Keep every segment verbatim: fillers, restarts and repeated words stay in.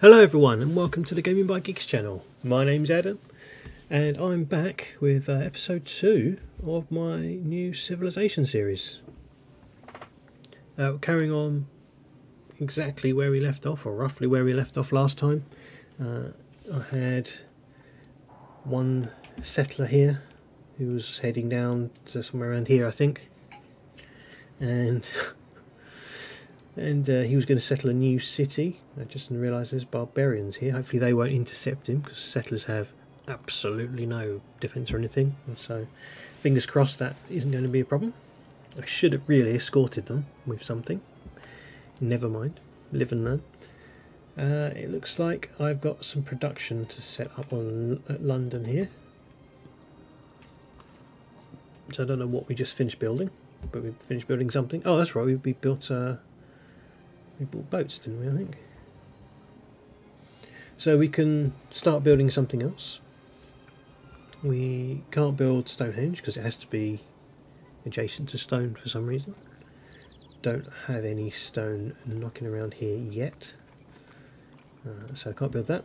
Hello everyone and welcome to the Gaming by Geeks channel. My name's Adam and I'm back with uh, episode two of my new Civilization series. Uh, we're carrying on exactly where we left off, or roughly where we left off last time. Uh, I had one settler here who was heading down to somewhere around here I think, and and uh, he was going to settle a new city. I just didn't realise there's barbarians here. Hopefully they won't intercept him, because settlers have absolutely no defence or anything, and so fingers crossed that isn't going to be a problem. I should have really escorted them with something. Never mind, live and learn. Uh, it looks like I've got some production to set up on at London here, so I don't know what we just finished building, but we finished building something. Oh, that's right, we, we built uh, we bought boats, didn't we, I think? So we can start building something else. We can't build Stonehenge because it has to be adjacent to stone for some reason. Don't have any stone knocking around here yet, uh, so I can't build that.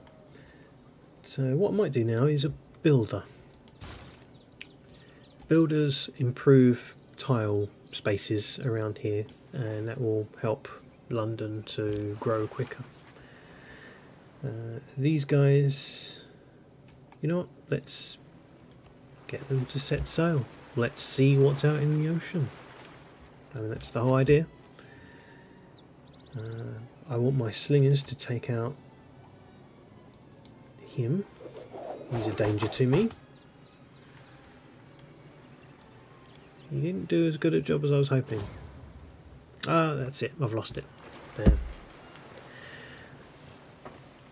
So what I might do now is a builder. Builders improve tile spaces around here, and that will help London to grow quicker. Uh, these guys, you know what, let's get them to set sail. Let's see what's out in the ocean. I mean, that's the whole idea. Uh, I want my slingers to take out him. He's a danger to me. He didn't do as good a job as I was hoping. Ah, that's it, I've lost it. There.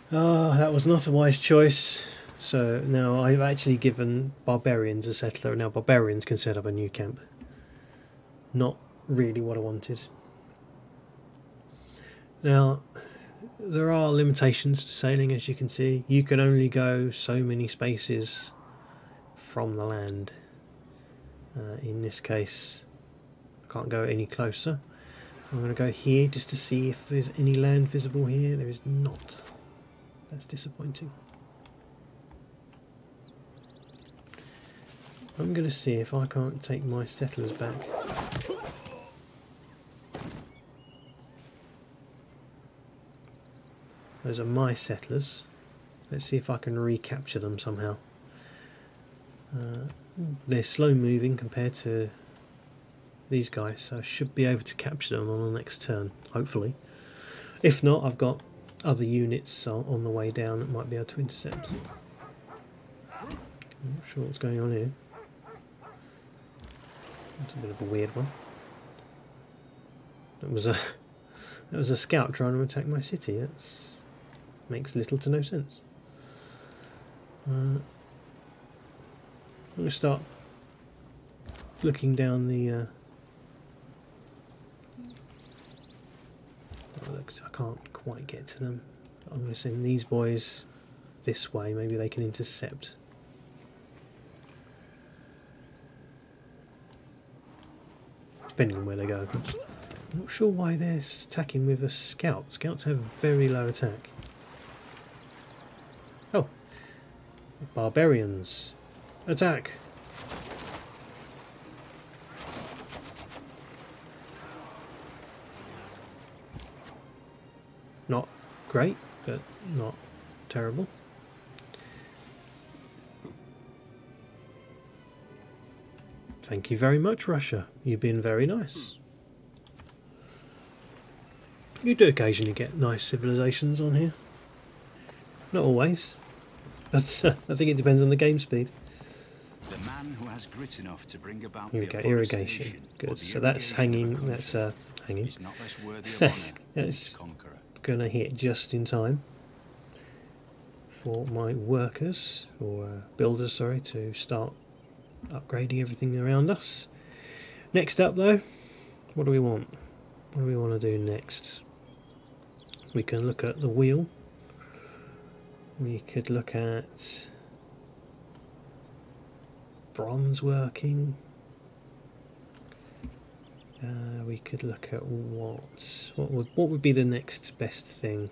Ah, oh, that was not a wise choice. So now I've actually given barbarians a settler, and now barbarians can set up a new camp. Not really what I wanted. Now, there are limitations to sailing, as you can see. You can only go so many spaces from the land. Uh, in this case, I can't go any closer. I'm going to go here just to see if there's any land visible here. There is not. That's disappointing. I'm going to see if I can't take my settlers back. Those are my settlers. Let's see if I can recapture them somehow. Uh, they're slow moving compared to these guys, so I should be able to capture them on the next turn, hopefully. If not, I've got other units on the way down that might be able to intercept. I'm not sure what's going on here. That's a bit of a weird one. That was a that was a scout trying to attack my city. That's makes little to no sense. Uh, I'm going to start looking down the. Uh, I can't quite get to them. I'm going to send these boys this way, maybe they can intercept. Depending on where they go. I'm not sure why they're attacking with a scout. Scouts have very low attack. Oh! Barbarians! Attack! Not great, but not terrible. Thank you very much, Russia. You've been very nice. You do occasionally get nice civilizations on here. Not always, but uh, I think it depends on the game speed. The man who has grit enough to bring about here we go, irrigation. Good. So that's hanging. That's uh, hanging. That's, that's gonna hit just in time for my workers, or uh, builders sorry, to start upgrading everything around us. Next up though, what do we want? What do we want to do next? We can look at the wheel. We could look at bronze working. Uh, we could look at what what would what would be the next best thing.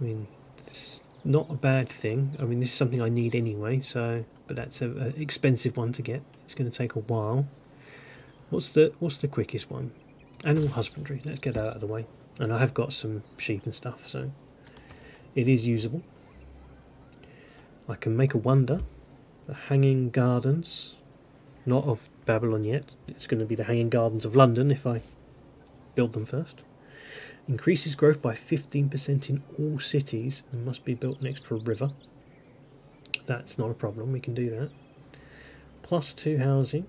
I mean, it's not a bad thing. I mean, this is something I need anyway, so, but that's an expensive one to get. It's going to take a while. What's the what's the quickest one? Animal husbandry. Let's get that out of the way. And I have got some sheep and stuff, so it is usable. I can make a wonder. The Hanging Gardens. Not of Babylon yet. It's going to be the Hanging Gardens of London if I build them first. Increases growth by fifteen percent in all cities and must be built next to a river. That's not a problem. We can do that. Plus two housing.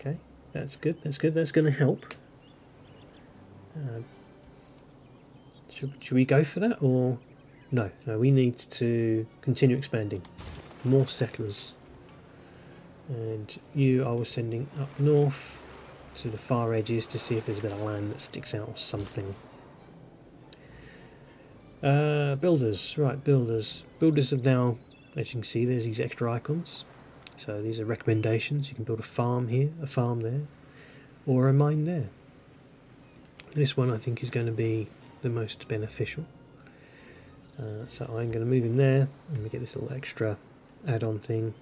Okay, that's good, that's good, that's going to help. Uh, should, should we go for that, or... No, no, we need to continue expanding. More settlers. And you I was sending up north to the far edges to see if there's a bit of land that sticks out or something. Uh, builders, right, builders. Builders have now, as you can see, there's these extra icons. So these are recommendations. You can build a farm here, a farm there, or a mine there. This one I think is going to be the most beneficial. Uh, so I'm going to move him there, and we get this little extra add-on thing.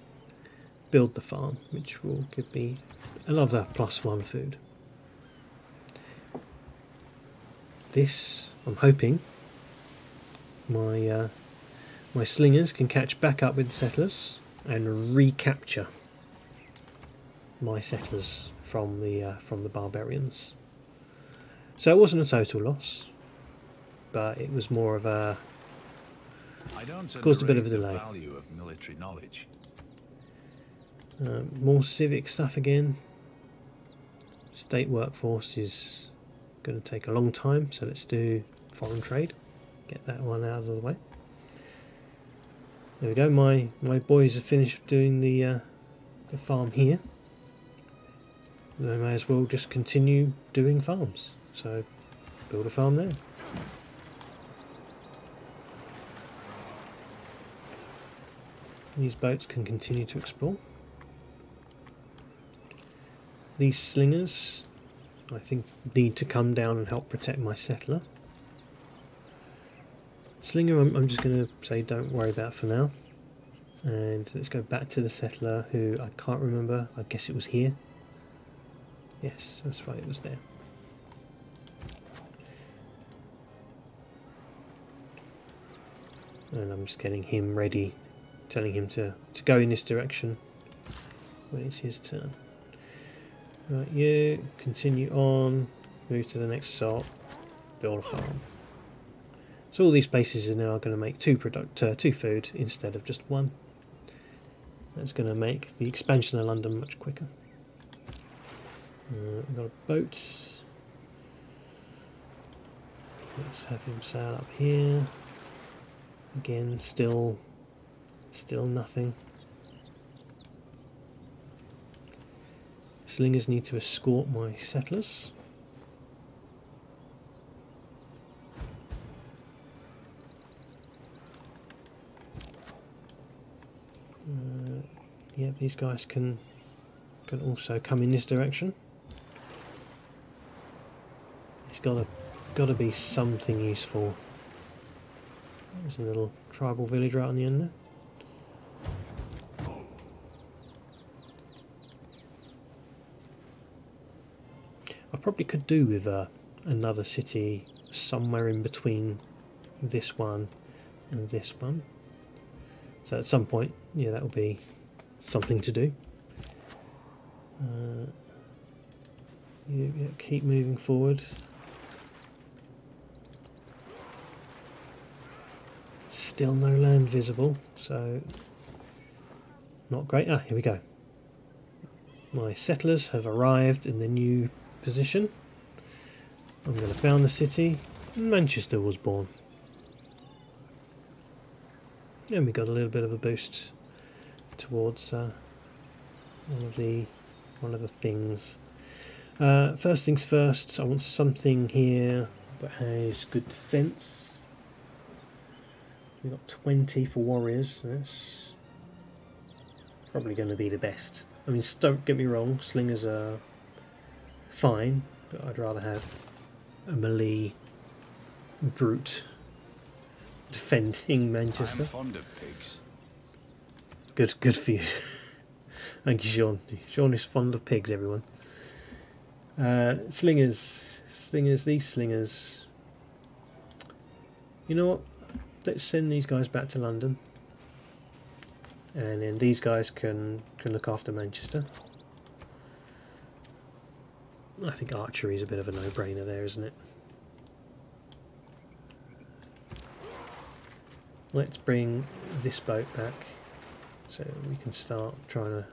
Build the farm, which will give me another plus one food. This, I'm hoping, my uh, my slingers can catch back up with the settlers and recapture my settlers from the uh, from the barbarians. So it wasn't a total loss, but it was more of a caused a bit of a delay. Value of military knowledge. Uh, more civic stuff again. State workforce is going to take a long time, so let's do foreign trade. Get that one out of the way. There we go. My my boys are finished doing the uh, the farm here. They may as well just continue doing farms. So build a farm there. These boats can continue to explore. These slingers, I think, need to come down and help protect my settler. Slinger, I'm, I'm just going to say don't worry about for now. And let's go back to the settler who I can't remember. I guess it was here. Yes, that's right, it was there. And I'm just getting him ready, telling him to, to go in this direction when it's his turn. Right, you continue on, move to the next salt, build a farm. So all these bases are now going to make two product, uh, two food instead of just one. That's going to make the expansion of London much quicker. Uh, I've got a boat. Let's have him sail up here. Again, still, still nothing. Slingers need to escort my settlers. Uh, yeah, these guys can can also come in this direction. It's gotta gotta be something useful. There's a little tribal village right on the end there. I probably could do with uh, another city somewhere in between this one and this one. So at some point, yeah, that will be something to do. Uh, you, you keep moving forward. Still no land visible, so not great. Ah, here we go. My settlers have arrived in the new position. I'm going to found the city. Manchester was born. And we got a little bit of a boost towards uh, one of the one of the things. Uh, first things first. I want something here that has good defence. We got twenty for warriors. That's probably going to be the best. I mean, don't get me wrong. Slingers are fine, but I'd rather have a melee brute defending Manchester. I'm fond of pigs. Good, good for you. Thank you, Sean. Sean is fond of pigs, everyone. Uh, slingers, slingers, these slingers. You know what? Let's send these guys back to London, and then these guys can can look after Manchester. I think archery is a bit of a no-brainer there, isn't it? Let's bring this boat back so we can start trying to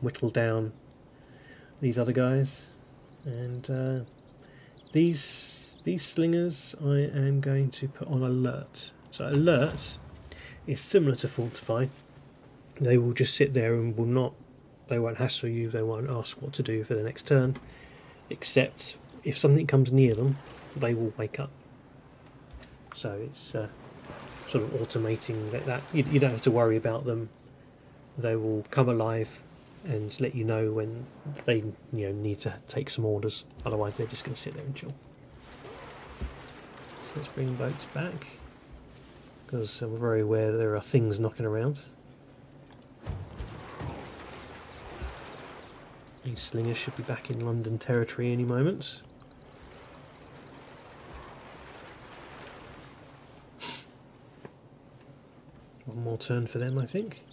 whittle down these other guys. And uh, these these slingers I am going to put on alert. So alert is similar to fortify. They will just sit there and will not, they won't hassle you, they won't ask what to do for the next turn. Except if something comes near them, they will wake up. So it's uh, sort of automating that. that. You, you don't have to worry about them. They will come alive and let you know when they you know need to take some orders. Otherwise, they're just going to sit there and chill. So let's bring boats back, because I'm very aware there are things knocking around. These slingers should be back in London territory any moment. One more turn for them, I think.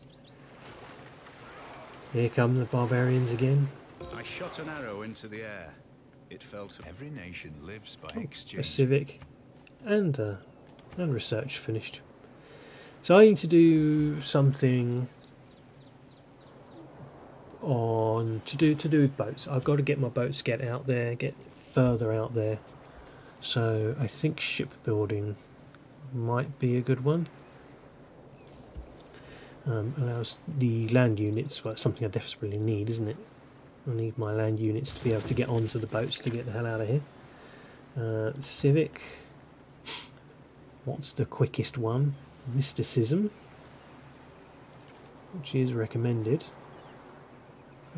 Here come the barbarians again. I shot an arrow into the air. It fell to every nation lives by oh, exchange. A civic and uh, and research finished. So I need to do something on to do to do with boats. I've got to get my boats get out there, get further out there. So I think shipbuilding might be a good one. Um, allows the land units, well, it's something I desperately need, isn't it? I need my land units to be able to get onto the boats to get the hell out of here. Uh, civic. What's the quickest one? Mysticism, which is recommended.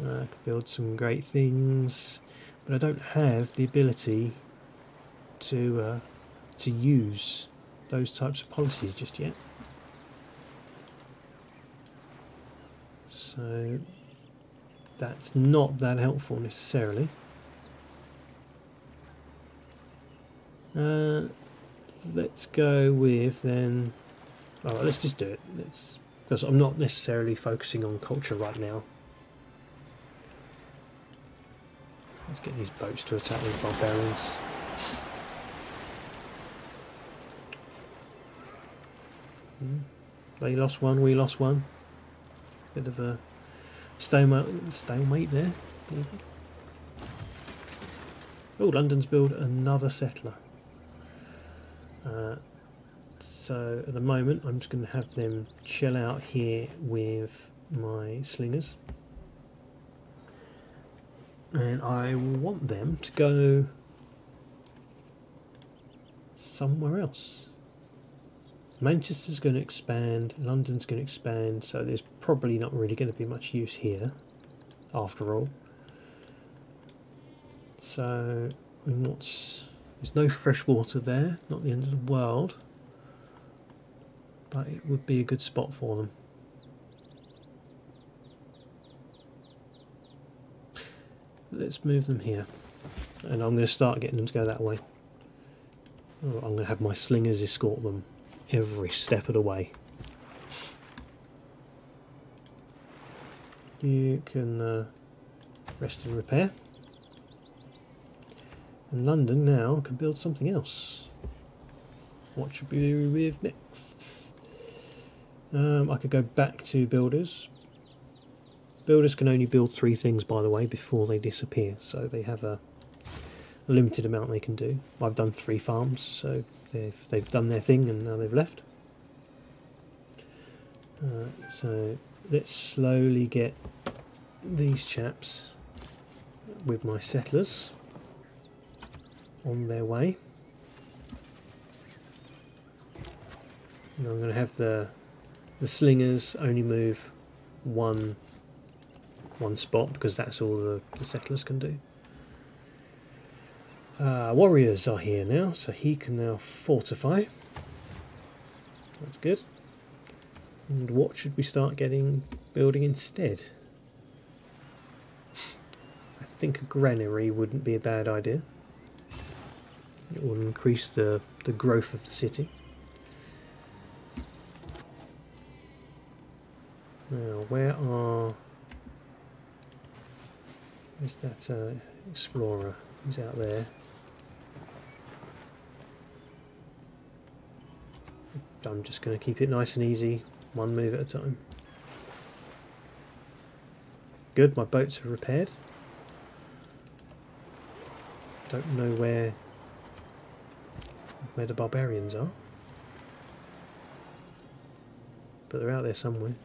Uh, I could build some great things, but I don't have the ability to uh, to use those types of policies just yet. So that's not that helpful necessarily. Uh, let's go with then. All right, let's just do it. Let's, because I'm not necessarily focusing on culture right now. Let's get these boats to attack these barbarians. They lost one, we lost one. Bit of a stalemate, stalemate there. Oh, London's built another settler. Uh, so at the moment I'm just going to have them chill out here with my slingers. And I want them to go somewhere else. Manchester's going to expand, London's going to expand, so there's probably not really going to be much use here, after all. So, I mean, what's, there's no fresh water there, not the end of the world, but it would be a good spot for them. Let's move them here, and I'm going to start getting them to go that way. Oh, I'm going to have my slingers escort them every step of the way. You can uh, rest and repair, and London now can build something else. What should we do with next? Um, I could go back to builders. Builders can only build three things, by the way, before they disappear, so they have a limited amount they can do. I've done three farms, so they've, they've done their thing and now they've left. Uh, so let's slowly get these chaps with my settlers on their way. And I'm going to have the, the slingers only move one one spot, because that's all the, the settlers can do. Uh, warriors are here now, so he can now fortify. That's good. And what should we start getting building instead? I think a granary wouldn't be a bad idea. It will increase the, the growth of the city. Now, where are... Where's that uh, explorer? He's out there. I'm just going to keep it nice and easy, one move at a time. Good, my boats are repaired. Don't know where where the barbarians are, but they're out there somewhere.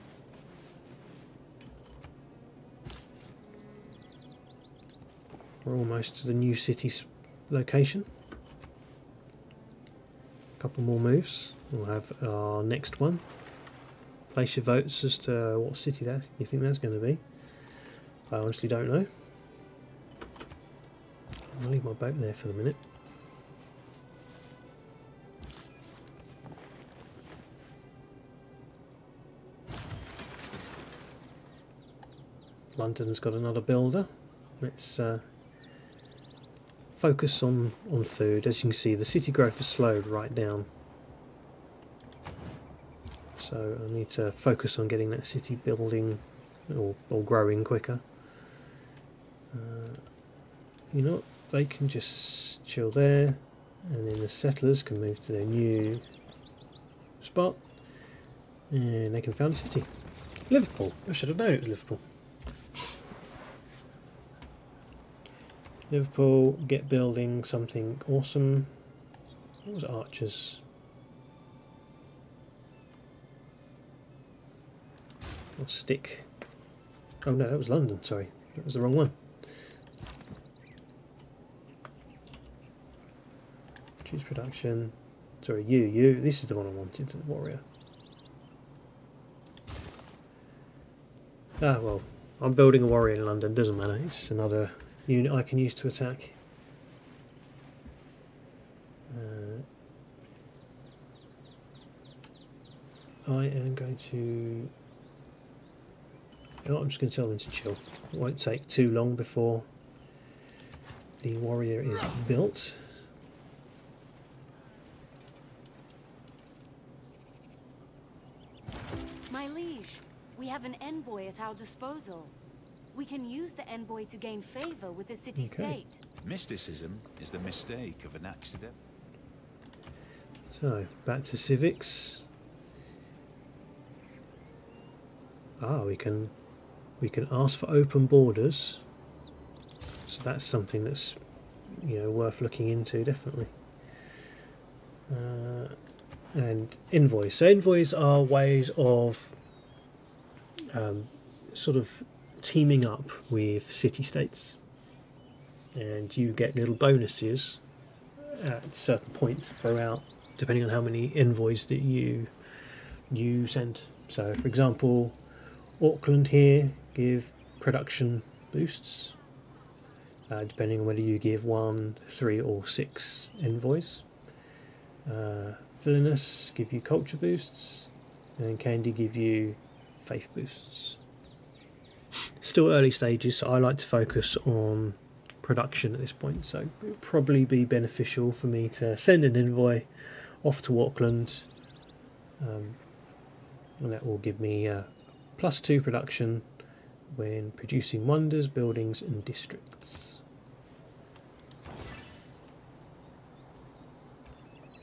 We're almost to the new city's location. A couple more moves, we'll have our next one. Place your votes as to what city that you think that's going to be. I honestly don't know. I'll leave my boat there for the minute. London's got another builder. Let's uh, focus on, on food. As you can see, the city growth has slowed right down. So I need to focus on getting that city building or, or growing quicker. Uh, you know, they can just chill there, and then the settlers can move to their new spot, and they can found a city. Liverpool. I should have known it was Liverpool. Liverpool, get building something awesome. What was Archers? Or Stick. Oh no, that was London, sorry. That was the wrong one. Choose production. Sorry, you, you. This is the one I wanted, the warrior. Ah, well, I'm building a warrior in London, doesn't matter. It's another unit I can use to attack. Uh, I am going to... Oh, I'm just going to tell them to chill. It won't take too long before the warrior is built. My liege, we have an envoy at our disposal. We can use the envoy to gain favor with the city-state. Okay. Mysticism is the mistake of an accident. So, back to civics. Ah, we can... We can ask for open borders, so that's something that's, you know, worth looking into, definitely. Uh, and envoys. So envoys are ways of um, sort of teaming up with city-states, and you get little bonuses at certain points throughout, depending on how many envoys that you you send. So, for example, Auckland here give production boosts, uh, depending on whether you give one, three or six envoys. Uh, Villainous give you culture boosts, and Candy give you faith boosts. Still early stages, so I like to focus on production at this point, so it would probably be beneficial for me to send an envoy off to Auckland, um, and that will give me... Uh, plus two production when producing wonders, buildings and districts.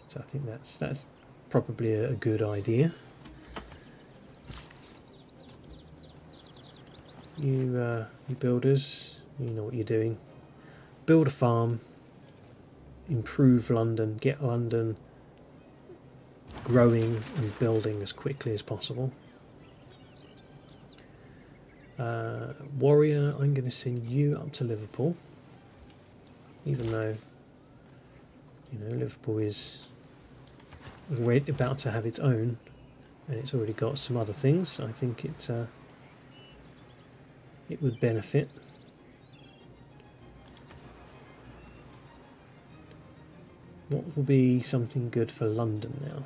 So I think that's that's probably a, a good idea. You, uh, you builders, you know what you're doing. Build a farm, improve London, get London growing and building as quickly as possible. Uh, warrior, I'm going to send you up to Liverpool, even though, you know, Liverpool is about to have its own, and it's already got some other things. I think it uh, it would benefit. What will be something good for London now?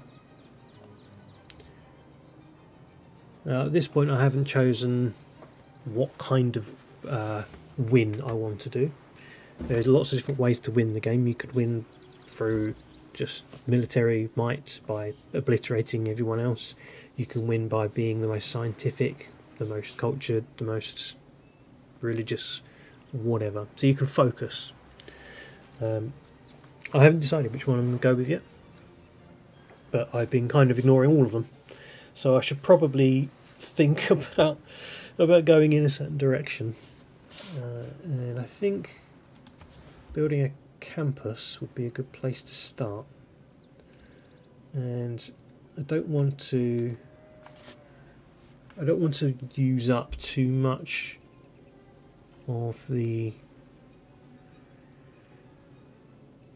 Now, at this point I haven't chosen what kind of uh, win I want to do. There's lots of different ways to win the game. You could win through just military might by obliterating everyone else. You can win by being the most scientific, the most cultured, the most religious, whatever. So you can focus. Um, I haven't decided which one I'm going to go with yet, but I've been kind of ignoring all of them. So I should probably think about about going in a certain direction. Uh, and I think building a campus would be a good place to start. And I don't want to I don't want to use up too much of the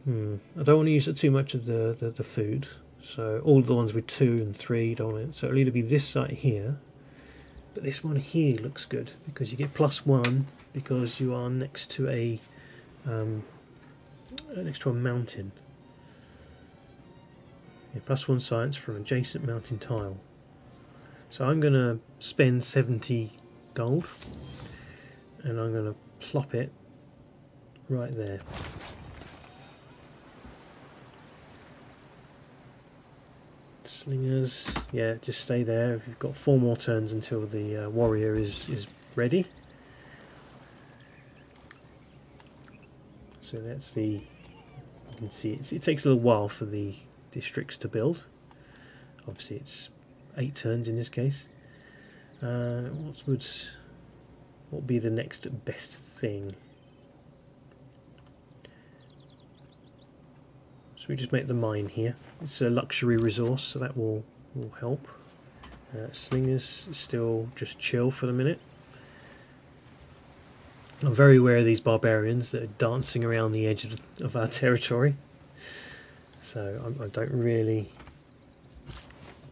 hmm I don't want to use up too much of the, the, the food. So all the ones with two and three don't it. So it'll either be this site here, but this one here looks good because you get plus one because you are next to a um, next to a mountain. Yeah, plus one science from adjacent mountain tile. So I'm going to spend seventy gold, and I'm going to plop it right there. Slingers, yeah, just stay there. You've got four more turns until the uh, warrior is, is ready. So that's the, you can see it's, it takes a little while for the districts to build. Obviously it's eight turns in this case. Uh, what would what would be the next best thing? So we just make the mine here. It's a luxury resource, so that will, will help. Uh, slingers still just chill for the minute. I'm very aware of these barbarians that are dancing around the edge of, of our territory. So I, I don't really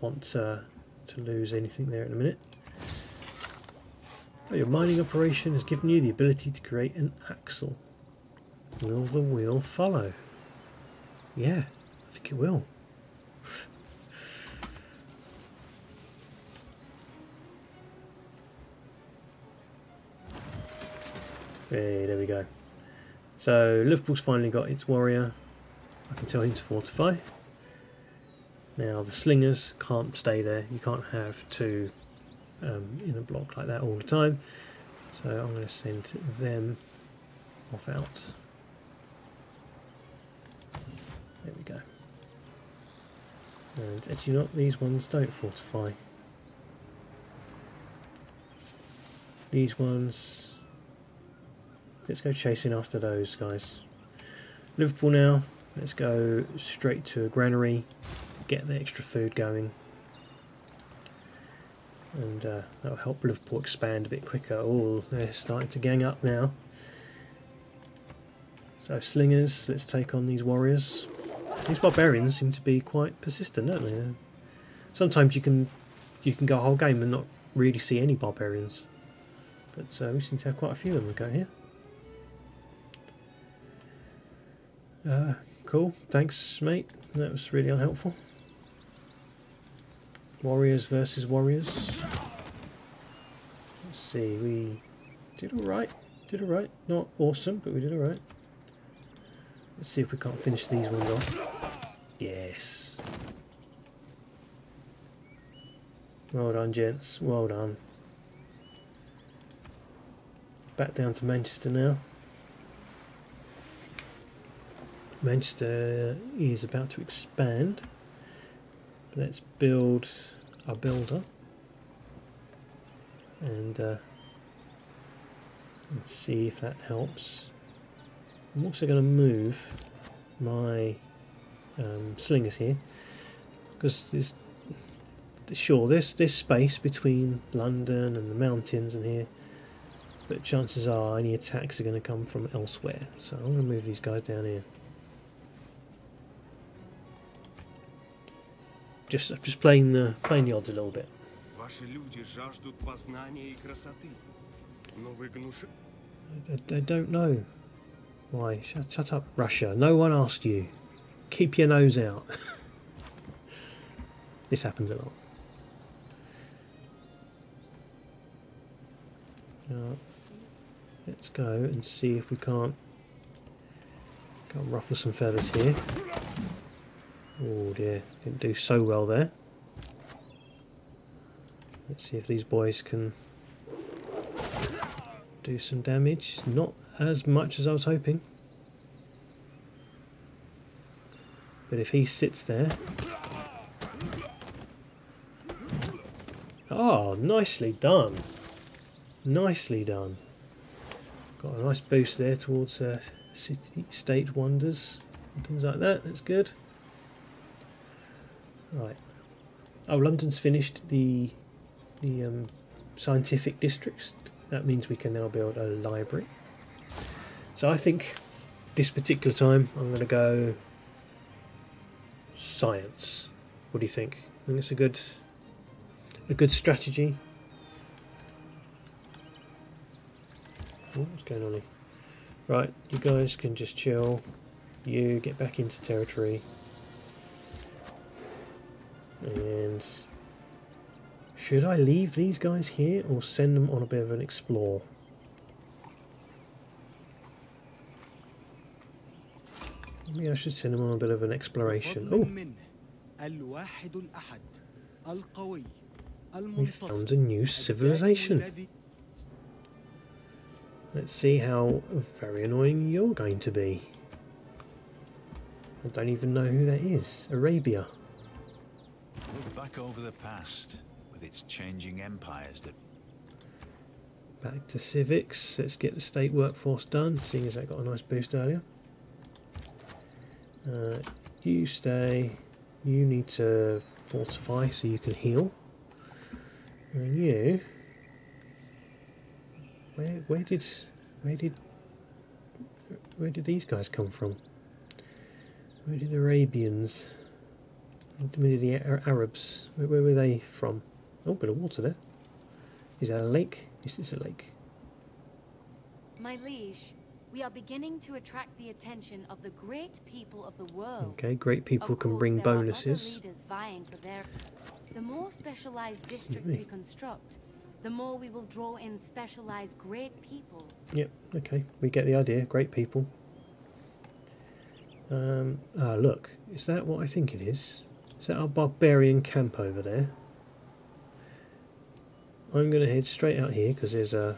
want to, to lose anything there in a minute. But your mining operation has given you the ability to create an axle. Will the wheel follow? Yeah, I think it will. Hey, there we go. So Liverpool's finally got its warrior. I can tell him to fortify. Now the slingers can't stay there. You can't have two um, in a block like that all the time. So I'm going to send them off out. There we go. And actually not, these ones don't fortify. These ones... Let's go chasing after those guys. Liverpool now. Let's go straight to a granary. Get the extra food going. And uh, that'll help Liverpool expand a bit quicker. Oh, they're starting to gang up now. So slingers, let's take on these warriors. These barbarians seem to be quite persistent, don't they? Sometimes you can you can go a whole game and not really see any barbarians, but uh, we seem to have quite a few of them go here. Uh, cool, thanks mate, that was really unhelpful. Warriors versus warriors. Let's see, we did alright, did alright, not awesome, but we did alright. Let's see if we can't finish these ones off. Yes. Well done, gents, well done. Back down to Manchester now. Manchester is about to expand. Let's build a builder and uh, let's see if that helps. I'm also going to move my um, slingers here because there's sure this this space between London and the mountains and here, but chances are any attacks are going to come from elsewhere. So I'm going to move these guys down here. Just, just playing the playing the odds a little bit. I, I, I don't know why. Shut, shut up, Russia. No one asked you. keep your nose out. This happens a lot. Now, let's go and see if we can't go and ruffle some feathers here. Oh dear, didn't do so well there. Let's see if these boys can do some damage. Not as much as I was hoping. But if he sits there... Oh, nicely done. Nicely done. Got a nice boost there towards uh, city state wonders and things like that. That's good. Right. Oh, London's finished the the um, scientific districts. That means we can now build a library. So I think this particular time I'm going to go science. What do you think? I think it's a good a good strategy. Ooh, what's going on here? Right, you guys can just chill. You get back into territory. And should I leave these guys here or send them on a bit of an explore? Maybe I should send them on a bit of an exploration. Oh! We found a new civilization. Let's see how very annoying you're going to be. I don't even know who that is. Arabia. Look back over the past with its changing empires that... Back to civics. Let's get the state workforce done, seeing as that got a nice boost earlier. Uh, you stay. You need to fortify so you can heal. And you... Where, where did where did where did these guys come from? Where did the Arabians? Where did the Arabs? Where, where were they from? Oh, bit of water there. Is that a lake? Is this a lake? My liege, we are beginning to attract the attention of the great people of the world. Okay, great people can bring bonuses. Of course, there are other leaders vying for their... The more specialized districts we construct, the more we will draw in specialised great people. Yep, okay, we get the idea, great people. Um, ah, look, is that what I think it is? Is that our barbarian camp over there? I'm going to head straight out here because there's a,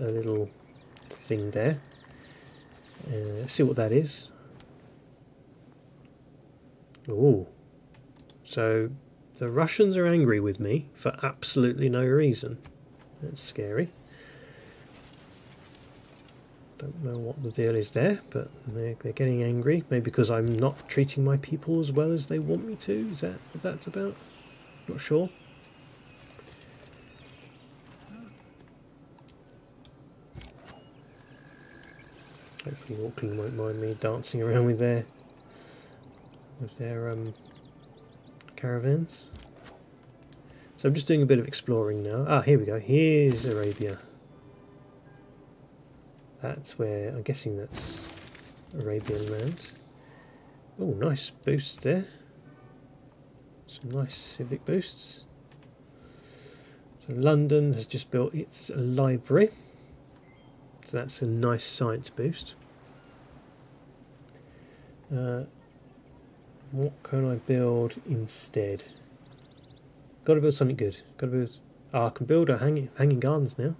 a little thing there. Uh, let's see what that is. Ooh, so... The Russians are angry with me for absolutely no reason. That's scary. Don't know what the deal is there, but they're, they're getting angry. Maybe because I'm not treating my people as well as they want me to. Is that what that's about? Not sure. Hopefully Auckland won't mind me dancing around with their... with their, um... caravans. So I'm just doing a bit of exploring now. Ah, here we go. Here's Arabia. That's where, I'm guessing that's Arabian land. Oh, nice boosts there. Some nice civic boosts. So London has just built its library. So that's a nice science boost. Uh, What can I build instead? Got to build something good. Got to build. Oh, I can build a hanging hanging gardens now.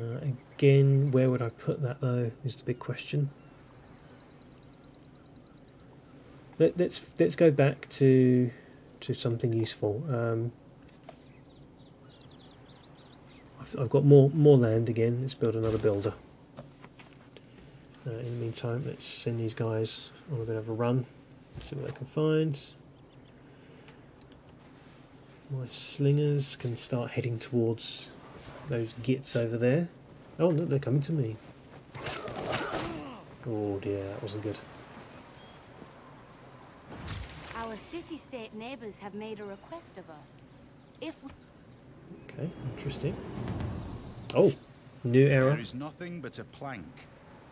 Uh, again, where would I put that though? Is the big question. Let, let's let's go back to to something useful. Um, I've, I've got more more land again. Let's build another builder. Uh, in the meantime, let's send these guys on a bit of a run, see what they can find. My slingers can start heading towards those gits over there. Oh, look, they're coming to me. Oh dear, that wasn't good. Our city-state neighbours have made a request of us. If we... Okay, interesting. Oh, new error. There is nothing but a plank.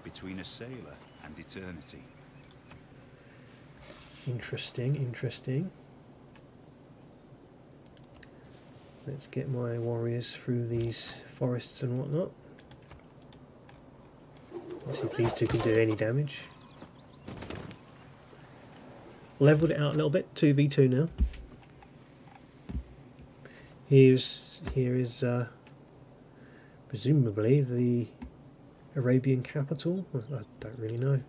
between a sailor and eternity. Interesting, interesting. Let's get my warriors through these forests and whatnot. Let's see if these two can do any damage. Leveled it out a little bit, two v two now. Here's, here is uh, presumably the Arabian capital. I don't really know.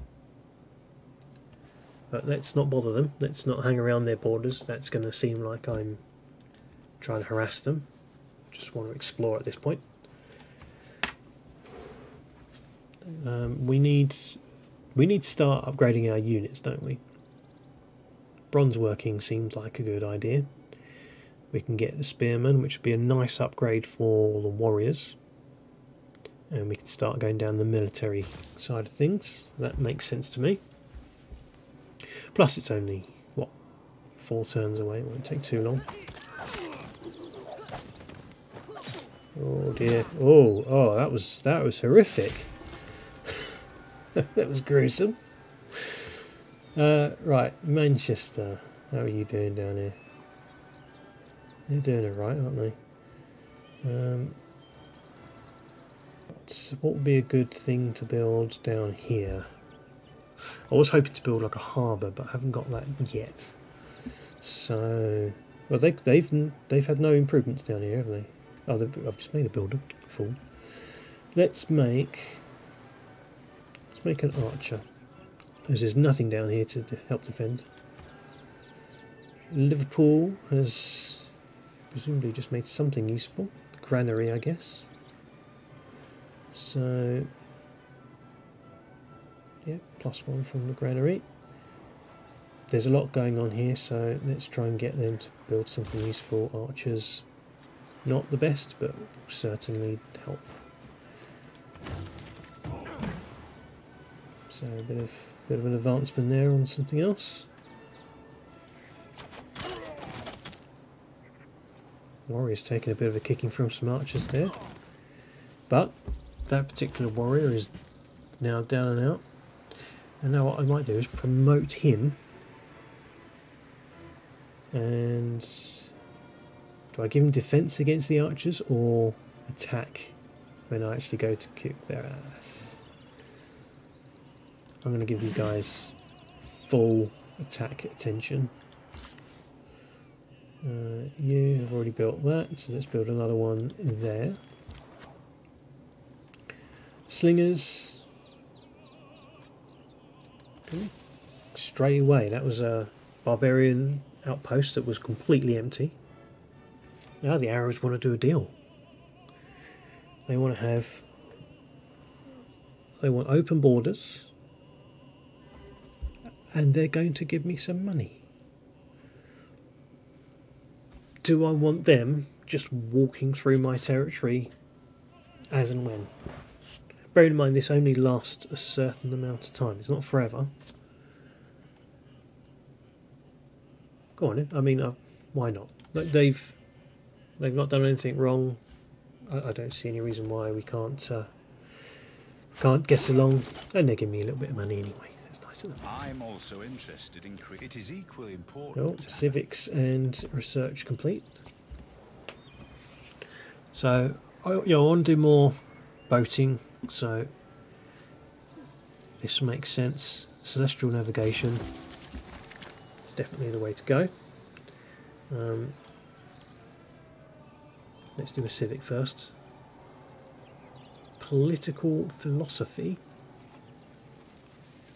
But let's not bother them. Let's not hang around their borders. That's going to seem like I'm trying to harass them. Just want to explore at this point. Um, we need we need to start upgrading our units, don't we? Bronze working seems like a good idea. We can get the spearmen, which would be a nice upgrade for the warriors. And we can start going down the military side of things. That makes sense to me. Plus it's only, what, four turns away. It won't take too long. Oh dear. Oh, oh, that was, that was horrific. That was gruesome. Uh, right, Manchester. How are you doing down here? They're doing it right, aren't they? Um, what would be a good thing to build down here? I was hoping to build like a harbour, but I haven't got that yet. So, well, they, they've they've had no improvements down here, have they? Oh, I've just made a builder fool. Let's make let's make an archer, because there's nothing down here to help defend. Liverpool has presumably just made something useful, granary, I guess. So, yeah, plus one from the granary. There's a lot going on here, so let's try and get them to build something useful. Archers, not the best, but will certainly help. So a bit of bit of an advancement there on something else. Warrior's taking a bit of a kicking from some archers there, but that particular warrior is now down and out. And now what I might do is promote him. And do I give him defense against the archers or attack when I actually go to kick their ass? I'm going to give you guys full attack attention. Uh, you have already built that, so let's build another one there. Slingers. Ooh. Stray away. That was a barbarian outpost that was completely empty. Now the Arabs want to do a deal. They want to have... They want open borders. And they're going to give me some money. Do I want them just walking through my territory as and when? Bear in mind this only lasts a certain amount of time. It's not forever. Go on, I mean, uh, why not? Like they've they've not done anything wrong. I, I don't see any reason why we can't uh, can't get along. And they give me a little bit of money anyway. That's nice of them. I'm also interested in. It is equally important. Oh, civics and research complete. So I, you know, I want to do more boating. So this makes sense. Celestial navigation, it's definitely the way to go. Um, let's do a civic first. Political philosophy.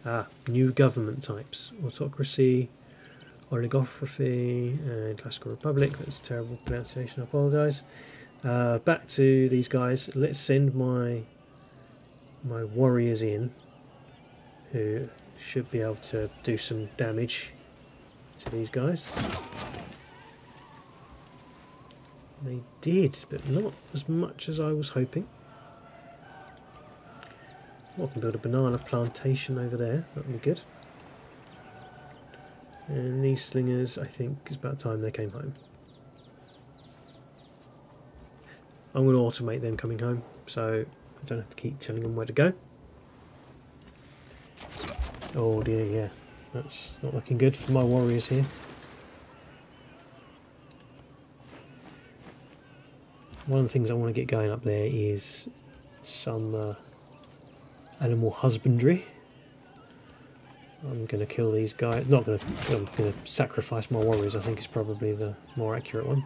Ah, new government types. Autocracy, oligarchy, and classical republic. That's a terrible pronunciation, I apologise. Uh, back to these guys. Let's send my my warriors in, who should be able to do some damage to these guys. They did, but not as much as I was hoping. Well, I can build a banana plantation over there, that'll be good. And these slingers, I think it's about time they came home. I'm going to automate them coming home, so I don't have to keep telling them where to go. Oh dear, yeah. That's not looking good for my warriors here. One of the things I want to get going up there is some uh, animal husbandry. I'm going to kill these guys. Not going to. I'm going to sacrifice my warriors. I think is probably the more accurate one.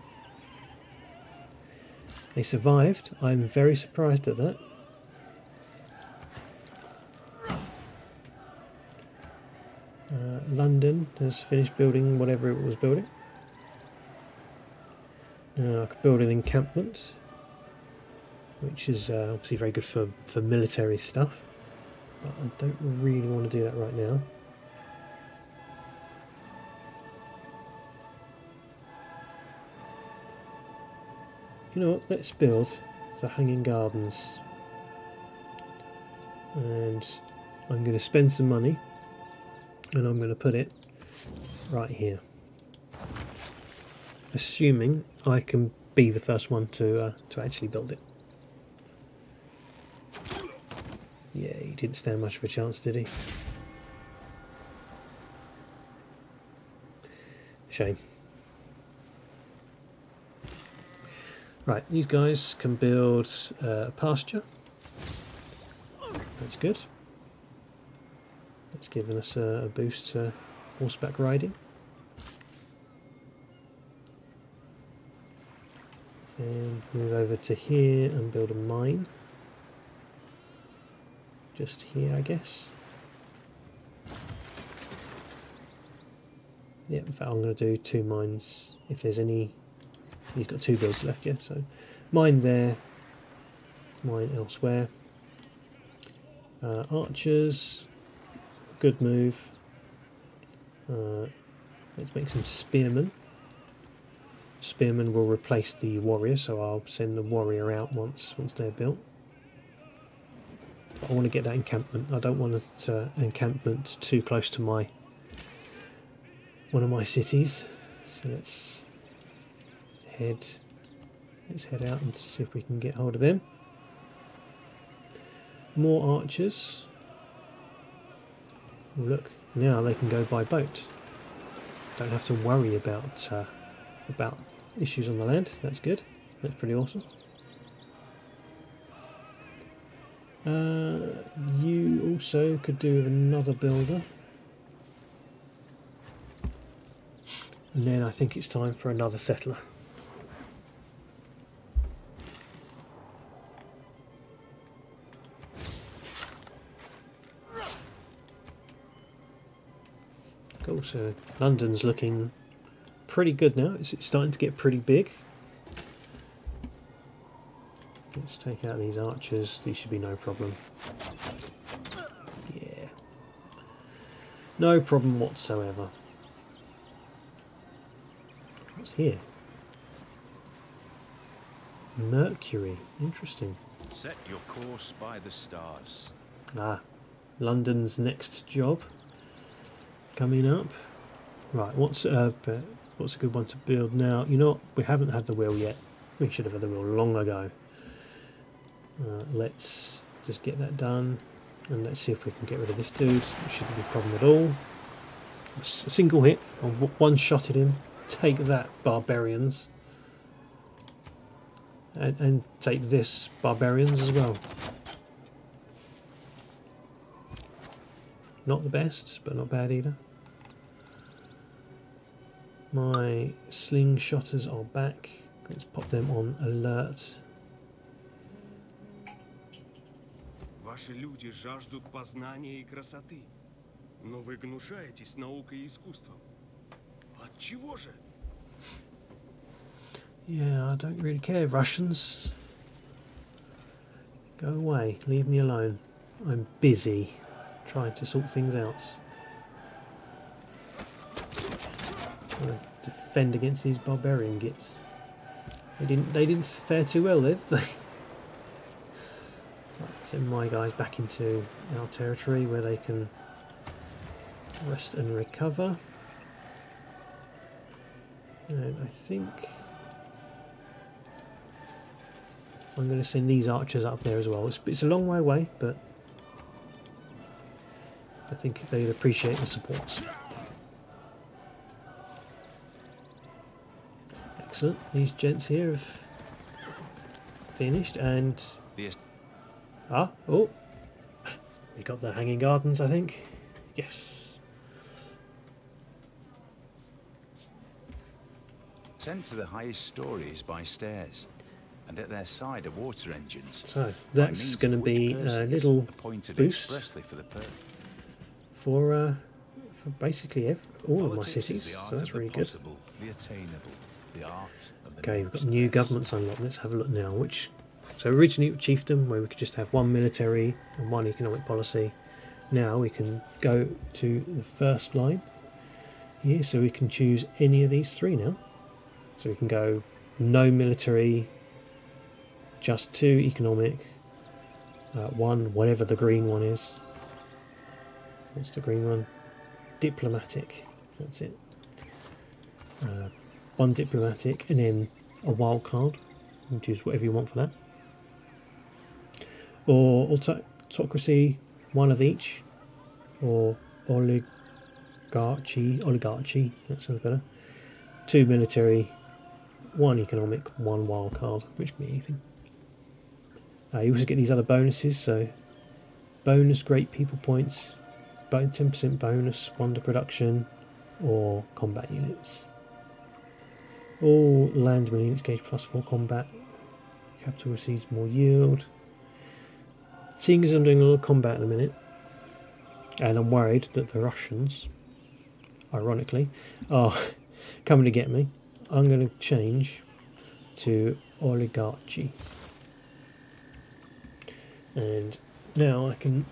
They survived. I'm very surprised at that. Uh, London has finished building whatever it was building. Now I could build an encampment, which is uh, obviously very good for for military stuff. But I don't really want to do that right now. You know what, let's build the Hanging Gardens, and I'm going to spend some money and I'm going to put it right here, assuming I can be the first one to, uh, to actually build it. Yeah, he didn't stand much of a chance, did he? Shame. Right, these guys can build uh, a pasture. That's good. That's given us a, a boost to horseback riding. And move over to here and build a mine. Just here, I guess. Yeah, in fact I'm going to do two mines if there's any. He's got two builds left, yeah, so mine there, mine elsewhere. Uh, archers, good move. Uh, let's make some spearmen. Spearmen will replace the warrior, so I'll send the warrior out once once they're built. But I want to get that encampment. I don't want an uh, encampment too close to my one of my cities, so let's Head. Let's head out and see if we can get hold of them. More archers. Look, now they can go by boat. Don't have to worry about uh, about issues on the land. That's good. That's pretty awesome. Uh, you also could do with another builder. And then I think it's time for another settler. Cool, so London's looking pretty good now. It's starting to get pretty big. Let's take out these archers. These should be no problem. Yeah. No problem whatsoever. What's here? Mercury. Interesting. Set your course by the stars. Ah, London's next job. Coming up. Right, what's uh, what's a good one to build now? You know what? We haven't had the wheel yet. We should have had the wheel long ago. Uh, let's just get that done, and let's see if we can get rid of this dude. It shouldn't be a problem at all. A single hit, one-shotted him. Take that, barbarians. And, and take this, barbarians, as well. Not the best, but not bad either. My slingshotters are back. Let's pop them on alert. Ваши люди жаждут познания и красоты, но вы гнушаетесь наукой и искусством. От чего же? Yeah, I don't really care, Russians. Go away, leave me alone. I'm busy. Trying to sort things out. Trying to defend against these barbarian gits. They didn't. They didn't fare too well, did they? Right, send my guys back into our territory where they can rest and recover. And I think I'm going to send these archers up there as well. It's, it's a long way away, but. I think they'd appreciate the support. Excellent. These gents here have finished and... Yes. Ah, oh. We got the Hanging Gardens, I think. Yes. Sent to the highest stories by stairs, and at their side are water engines. So that's going to be a little boost for the for, uh, for basically every, all of my cities. So that's really good. Okay, we've got new governments unlocked. Let's have a look now. Which so originally it was chiefdom, where we could just have one military and one economic policy. Now we can go to the first line here, so we can choose any of these three now. So we can go no military, just two economic, uh, one whatever the green one is. What's the green one? Diplomatic. That's it. Uh, one diplomatic, and then a wild card. You can choose whatever you want for that. Or autocracy, one of each. Or oligarchy. Oligarchy. That sounds better. Two military, one economic, one wild card, which can be anything. Uh, you also get these other bonuses, so bonus great people points, ten percent bonus wonder production, or combat units. All landman units gauge plus four combat. Capital receives more yield. Seeing as I'm doing a lot of combat in a minute, and I'm worried that the Russians, ironically, are coming to get me, I'm going to change to oligarchy. And now I can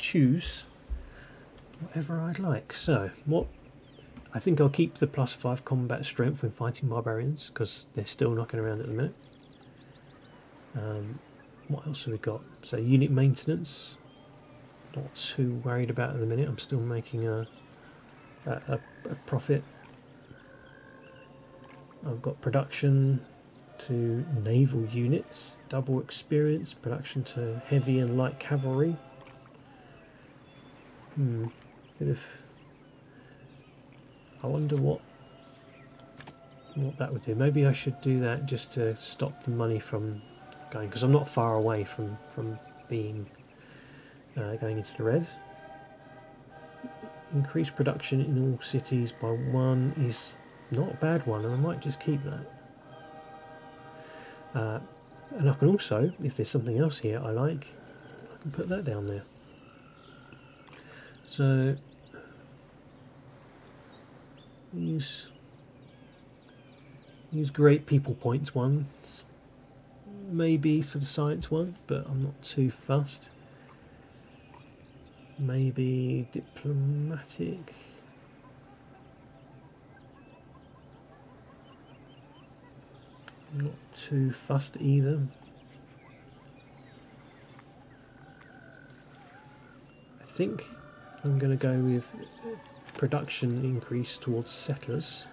choose whatever I'd like. So what I think I'll keep the plus five combat strength when fighting barbarians, because they're still knocking around at the minute. Um, what else have we got? So unit maintenance, not too worried about at the minute. I'm still making a a, a, a profit. I've got production to naval units, double experience, production to heavy and light cavalry. Hmm, bit of... I wonder what what that would do. Maybe I should do that just to stop the money from going, because I'm not far away from from being uh, going into the red. Increased production in all cities by one is not a bad one, and I might just keep that. Uh, and I can also, if there's something else here I like, I can put that down there. So use use great people points ones, maybe for the science one, but I'm not too fussed. Maybe diplomatic. Not too fussed either. I think I'm going to go with production increase towards settlers,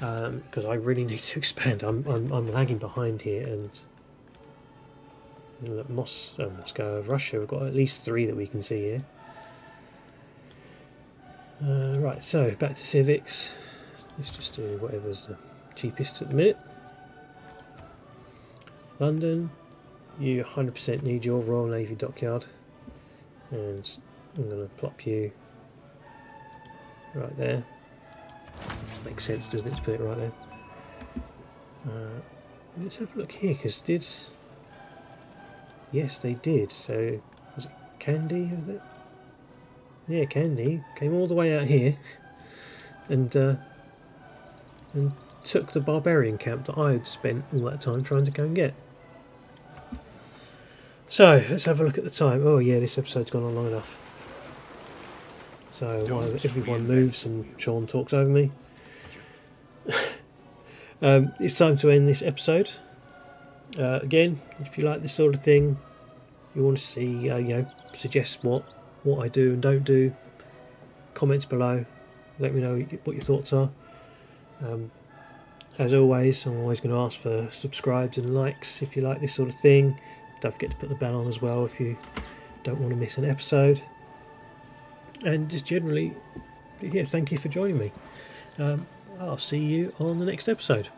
because um, I really need to expand. I'm, I'm, I'm lagging behind here, and you know, Mos uh, Moscow, Russia, we've got at least three that we can see here. Uh, right, so back to civics. Let's just do whatever's the cheapest at the minute. London, you one hundred percent need your Royal Navy Dockyard, and I'm going to plop you right there. Makes sense, doesn't it, to put it right there. Uh, let's have a look here, because did... Yes, they did. So, was it Candy, was it? Yeah, Candy came all the way out here and, uh, and took the barbarian camp that I had spent all that time trying to go and get. So let's have a look at the time. Oh yeah, this episode's gone on long enough. So while everyone moves and Sean talks over me, um, it's time to end this episode. Uh, again, if you like this sort of thing, you want to see, uh, you know, suggest what what I do and don't do. Comments below. Let me know what your thoughts are. Um, As always, I'm always going to ask for subscribes and likes if you like this sort of thing. Don't forget to put the bell on as well if you don't want to miss an episode. and just generally, yeah, thank you for joining me. Um, I'll see you on the next episode.